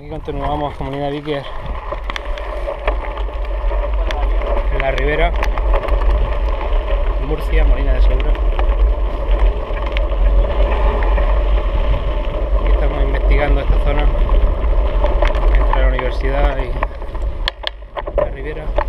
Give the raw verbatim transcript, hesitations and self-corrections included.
Aquí continuamos Comunidad Biker en la ribera, Murcia, Molina de Segura. Aquí estamos investigando esta zona entre la universidad y la ribera.